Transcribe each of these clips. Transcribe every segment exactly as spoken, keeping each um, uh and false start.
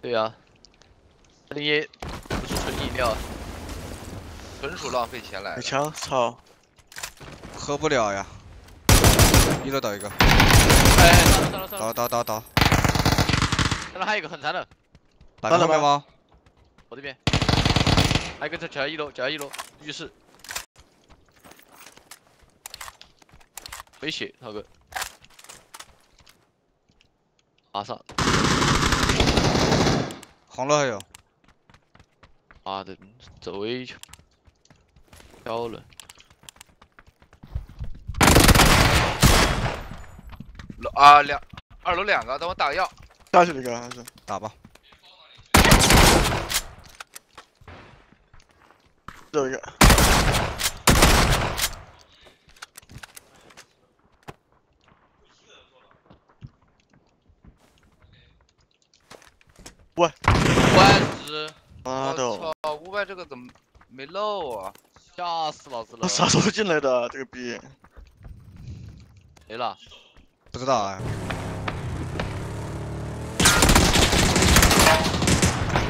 对啊，那也不是纯饮料，纯属浪费钱来的。强，操，喝不了呀！一楼倒一个，哎，倒了倒了倒倒倒倒，那还有一个很残的，打到后面吗？我这边，还有一个在脚下一楼，脚下一楼浴室，没血，涛哥。 马上，红了还有，妈的，走 A 去，飘了，楼啊两，二楼两个，等我打个药，下去了一个还是打吧，走一个，喂，五百只！妈的！我操，五百这个怎么没漏啊？吓死老子了！啥时候进来的这个逼？没了，不知道啊。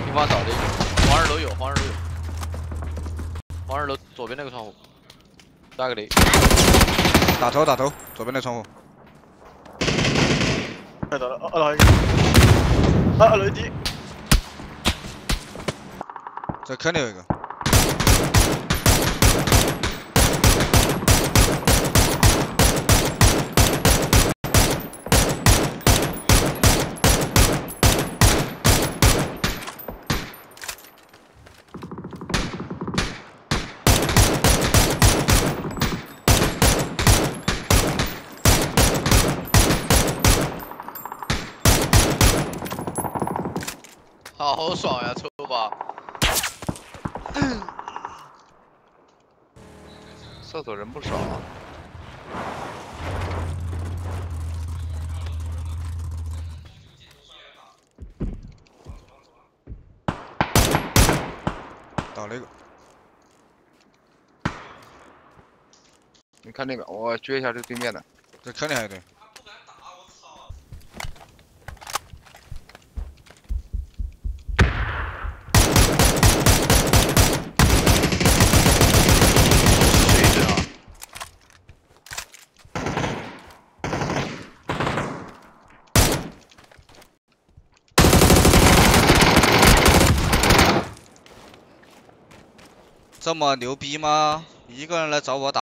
平房倒的，黄二楼有，黄二楼有，黄二楼左边那个窗户，打个雷，打头打头，左边那窗户，快打了，二楼一个，二楼一滴。 在坑里有一个，好爽呀，抽吧！ 厕所人不少啊。倒了一个，你看那个，我撅一下这对面的，这肯定还有对。 这么牛逼吗？一个人来找我打。